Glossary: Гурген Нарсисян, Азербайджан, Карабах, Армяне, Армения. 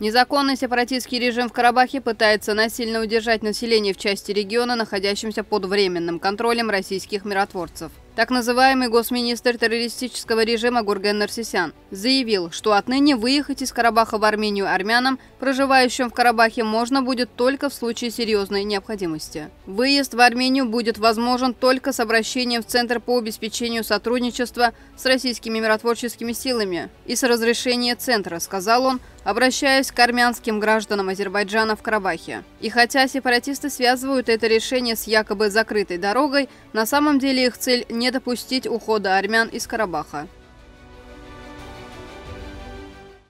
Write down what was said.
Незаконный сепаратистский режим в Карабахе пытается насильно удержать население в части региона, находящемся под временным контролем российских миротворцев. Так называемый госминистр террористического режима Гурген Нарсисян заявил, что отныне выехать из Карабаха в Армению армянам, проживающим в Карабахе, можно будет только в случае серьезной необходимости. Выезд в Армению будет возможен только с обращением в Центр по обеспечению сотрудничества с российскими миротворческими силами и с разрешения Центра, сказал он, обращаясь к армянским гражданам Азербайджана в Карабахе. И хотя сепаратисты связывают это решение с якобы закрытой дорогой, на самом деле их цель – не допустить ухода армян из Карабаха.